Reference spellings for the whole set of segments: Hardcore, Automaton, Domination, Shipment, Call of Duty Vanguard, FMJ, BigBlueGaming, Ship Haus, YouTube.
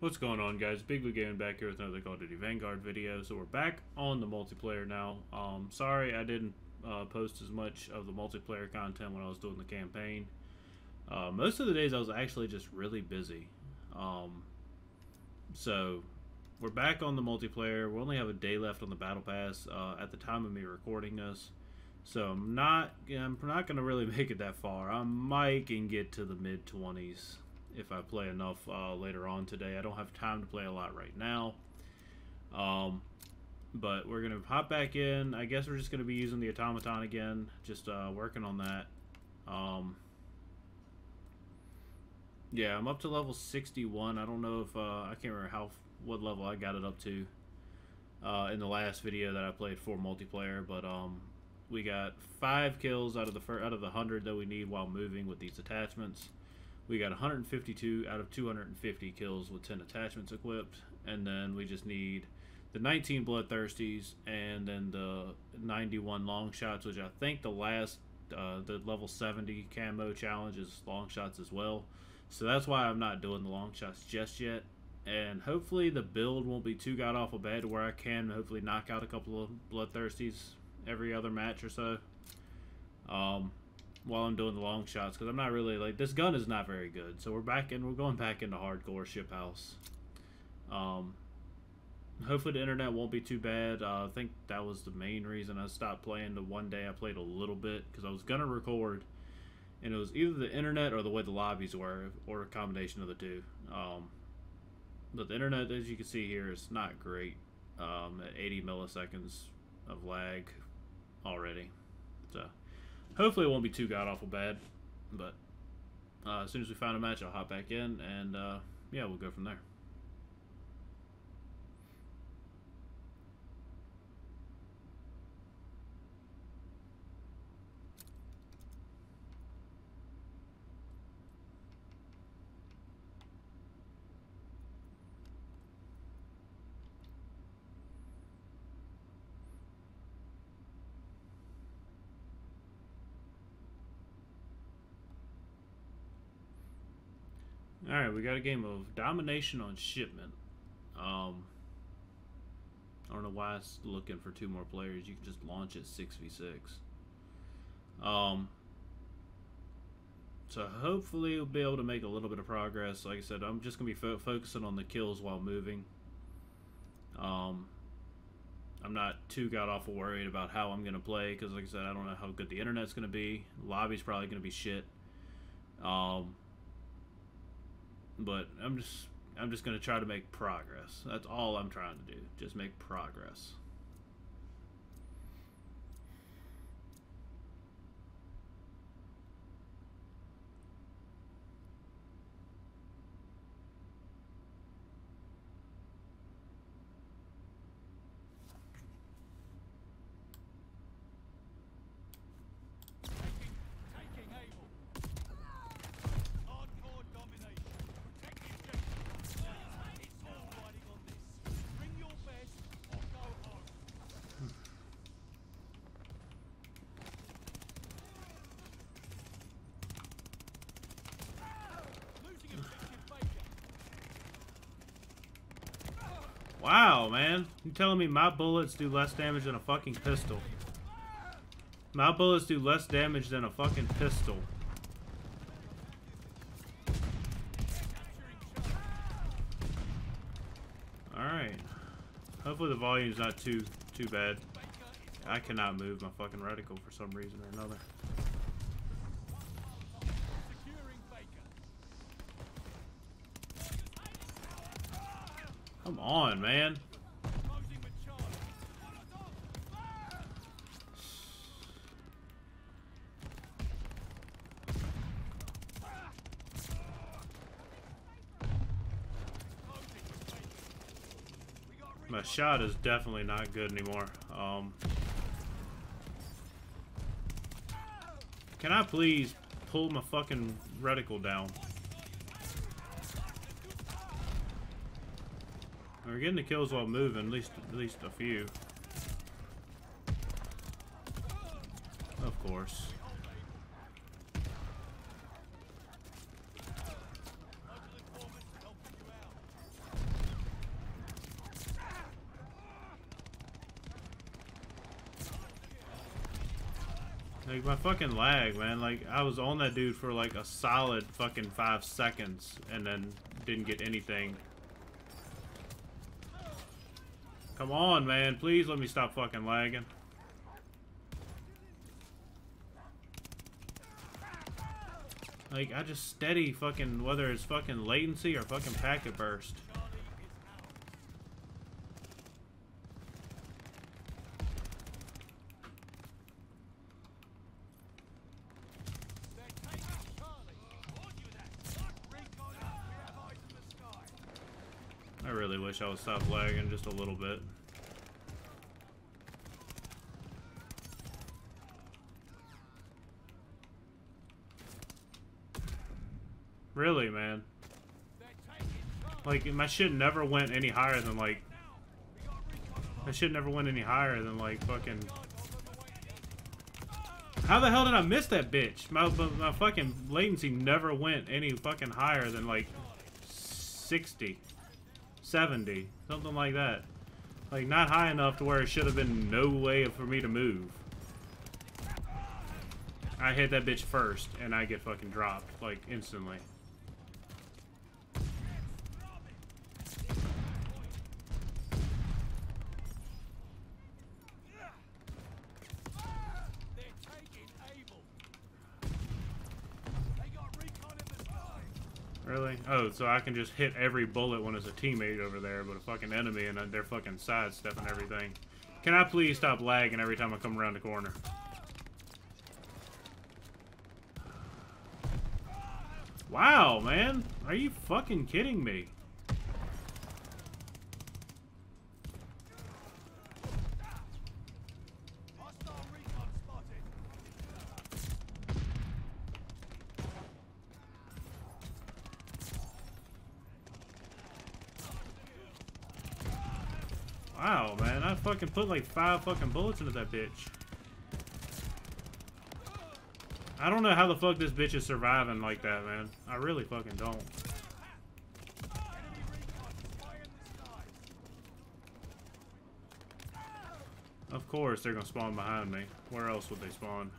What's going on, guys? BigBlueGaming back here with another Call of Duty Vanguard video. So we're back on the multiplayer now. Sorry I didn't post as much of the multiplayer content when I was doing the campaign. Most of the days I was actually just really busy. So we're back on the multiplayer. We only have a day left on the battle pass at the time of me recording this. So I'm not gonna really make it that far. I might can get to the mid-20s. If I play enough later on today. I don't have time to play a lot right now. But we're going to hop back in. I guess we're just going to be using the automaton again. Just working on that. Yeah, I'm up to level 61. I don't know if... I can't remember what level I got it up to in the last video that I played for multiplayer. But we got 5 kills out of the 100 that we need while moving with these attachments. We got 152 out of 250 kills with 10 attachments equipped, and then we just need the 19 bloodthirsties and then the 91 long shots, which I think the last the level 70 camo challenge is long shots as well. So that's why I'm not doing the long shots just yet, and hopefully the build won't be too god awful bad where I can hopefully knock out a couple of bloodthirsties every other match or so. While I'm doing the long shots, because I'm not really, like, this gun is not very good. So we're going back into hardcore ship house. Hopefully the internet won't be too bad. I think that was the main reason I stopped playing. The one day I played a little bit, because I was going to record, and it was either the internet or the way the lobbies were, or a combination of the two. But the internet, as you can see here, is not great. At 80 milliseconds of lag already. So... hopefully it won't be too god-awful bad, but as soon as we find a match, I'll hop back in, and yeah, we'll go from there. Alright, we got a game of Domination on Shipment. I don't know why it's looking for 2 more players. You can just launch it 6v6. So hopefully we'll be able to make a little bit of progress. Like I said, I'm just going to be focusing on the kills while moving. I'm not too god-awful worried about how I'm going to play, because like I said, I don't know how good the internet's going to be. The lobby's probably going to be shit. But I'm just gonna try to make progress. That's all I'm trying to do. Just make progress. Wow, man. You're telling me my bullets do less damage than a fucking pistol. My bullets do less damage than a fucking pistol. Alright. Hopefully the volume's not too bad. I cannot move my fucking reticle for some reason or another. Come on, man. My shot is definitely not good anymore. Can I please pull my fucking reticle down? We're getting the kills while moving, at least a few. Of course. Like, my fucking lag, man. Like, I was on that dude for, like, a solid fucking 5 seconds and then didn't get anything. Come on, man. Please let me stop fucking lagging. Like, I just steady fucking, whether it's fucking latency or fucking packet burst. I really wish I would stop lagging just a little bit. Really, man. Like, my shit never went any higher than, like... That shit never went any higher than, like, fucking... How the hell did I miss that bitch? My fucking latency never went any fucking higher than, like, 60. 70. Something like that. Like, not high enough to where it should have been no way for me to move. I hit that bitch first, and I get fucking dropped, like, instantly. Really? Oh, so I can just hit every bullet when it's a teammate over there, but a fucking enemy and they're fucking sidestepping everything. Can I please stop lagging every time I come around the corner? Wow, man. Are you fucking kidding me? Wow, man, I fucking put like 5 fucking bullets into that bitch. I don't know how the fuck this bitch is surviving like that, man. I really fucking don't. Of course they're gonna spawn behind me. Where else would they spawn?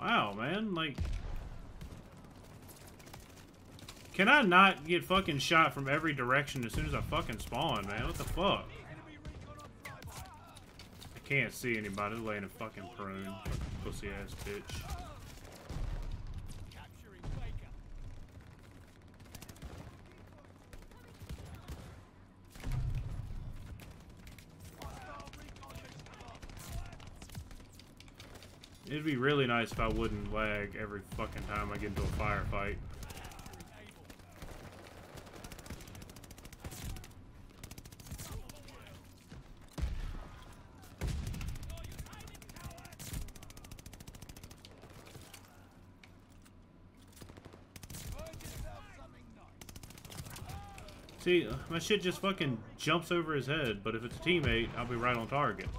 Wow, man, like... Can I not get fucking shot from every direction as soon as I fucking spawn, man? What the fuck? I can't see anybody laying a fucking prune. Fucking pussy ass bitch. It'd be really nice if I wouldn't lag every fucking time I get into a firefight. See, my shit just fucking jumps over his head, but if it's a teammate, I'll be right on target.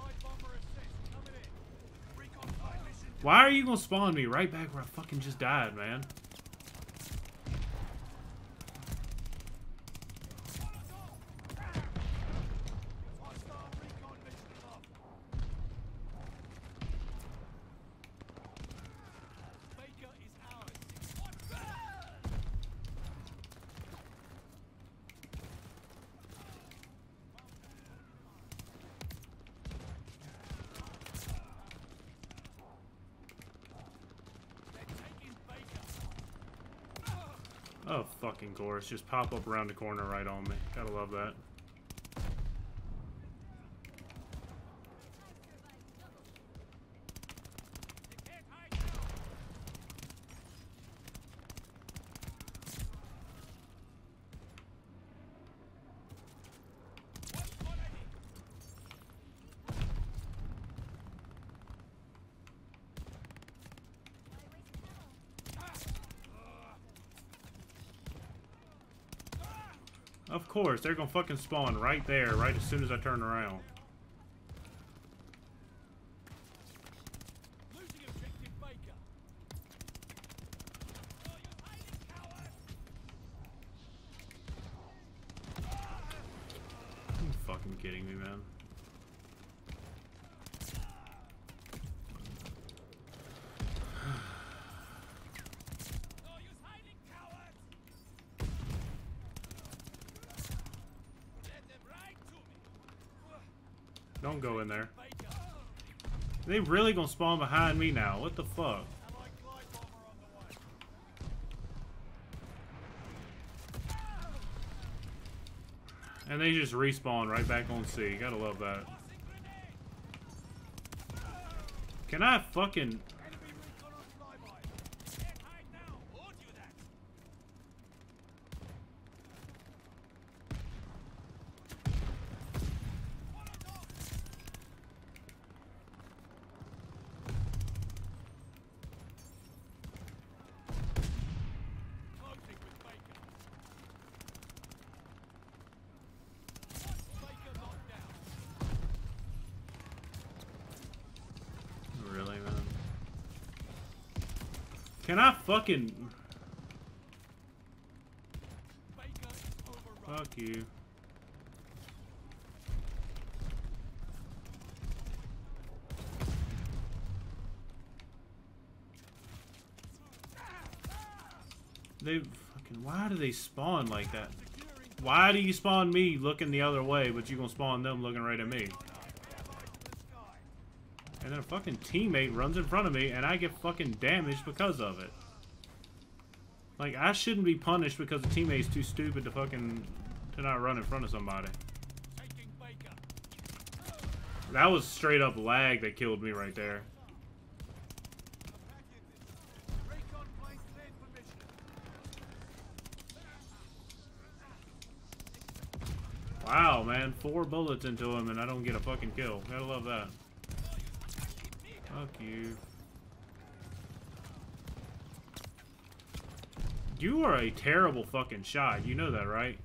Why are you gonna spawn me right back where I fucking just died, man? Oh, fucking course. Just pop up around the corner right on me. Gotta love that. Of course, they're gonna fucking spawn right there, right as soon as I turn around. You're fucking kidding me, man. Don't go in there. They really gonna spawn behind me now. What the fuck? And they just respawn right back on C. You gotta love that. Can I fucking... Can I fucking... Fuck you. They fucking... Why do they spawn like that? Why do you spawn me looking the other way, but you gonna spawn them looking right at me? And then a fucking teammate runs in front of me and I get fucking damaged because of it. Like, I shouldn't be punished because the teammate's too stupid to fucking... to not run in front of somebody. That was straight up lag that killed me right there. Wow, man. 4 bullets into him and I don't get a fucking kill. Gotta love that. Fuck you. You are a terrible fucking shot. You know that, right?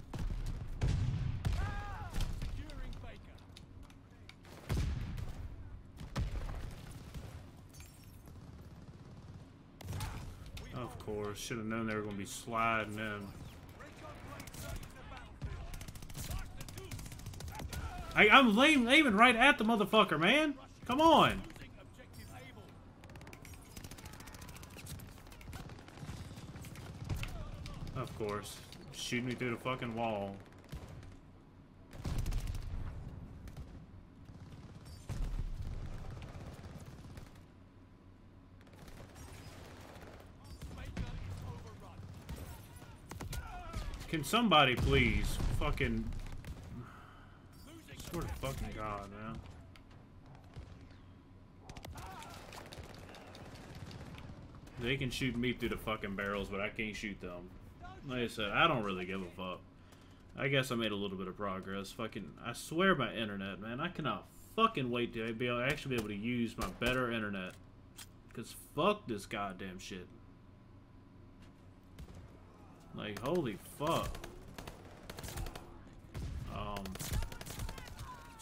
Of course. Should have known they were going to be sliding in. I'm aiming right at the motherfucker, man. Come on. Of course. Shoot me through the fucking wall. Can somebody please fucking... I swear to fucking God, man. They can shoot me through the fucking barrels, but I can't shoot them. Like I said, I don't really give a fuck. I guess I made a little bit of progress. Fucking, I swear my internet, man. I cannot fucking wait to actually be able to use my better internet. Because fuck this goddamn shit. Like, holy fuck.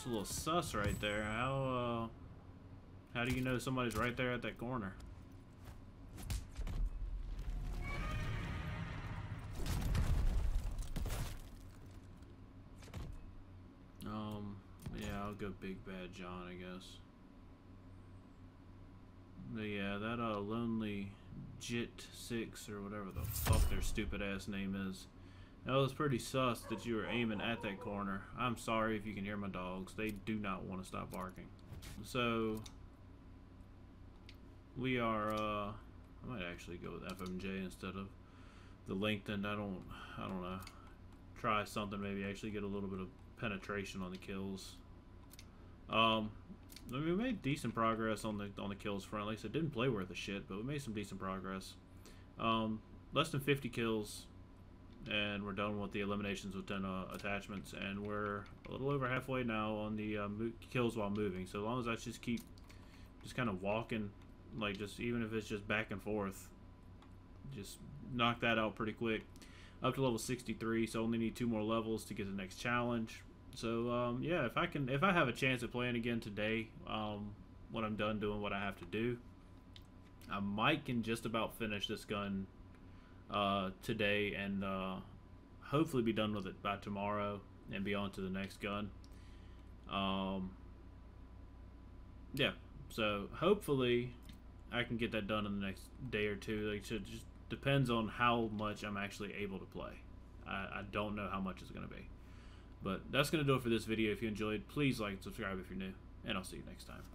It's a little sus right there. How do you know somebody's right there at that corner? Yeah, I'll go Big Bad John, I guess. But yeah, that Lonely Jit 6 or whatever the fuck their stupid ass name is. That was pretty sus that you were aiming at that corner. I'm sorry if you can hear my dogs. They do not want to stop barking. So, we are, I might actually go with FMJ instead of the lengthened. I don't know. Try something, maybe actually get a little bit of penetration on the kills. I mean, we made decent progress on the kills front. Like I said, didn't play worth a shit, but we made some decent progress. Less than 50 kills, and we're done with the eliminations with 10 attachments, and we're a little over halfway now on the kills while moving. So as long as I just keep just kind of walking, like, just even if it's just back and forth, just knock that out pretty quick. Up to level 63, so only need 2 more levels to get the next challenge. So yeah, if I have a chance at playing again today, when I'm done doing what I have to do, I might can just about finish this gun today and hopefully be done with it by tomorrow and be on to the next gun. Yeah, so hopefully I can get that done in the next day or two. Like, so just depends on how much I'm actually able to play. I don't know how much it's going to be. But that's going to do it for this video. If you enjoyed, please like and subscribe if you're new. and I'll see you next time.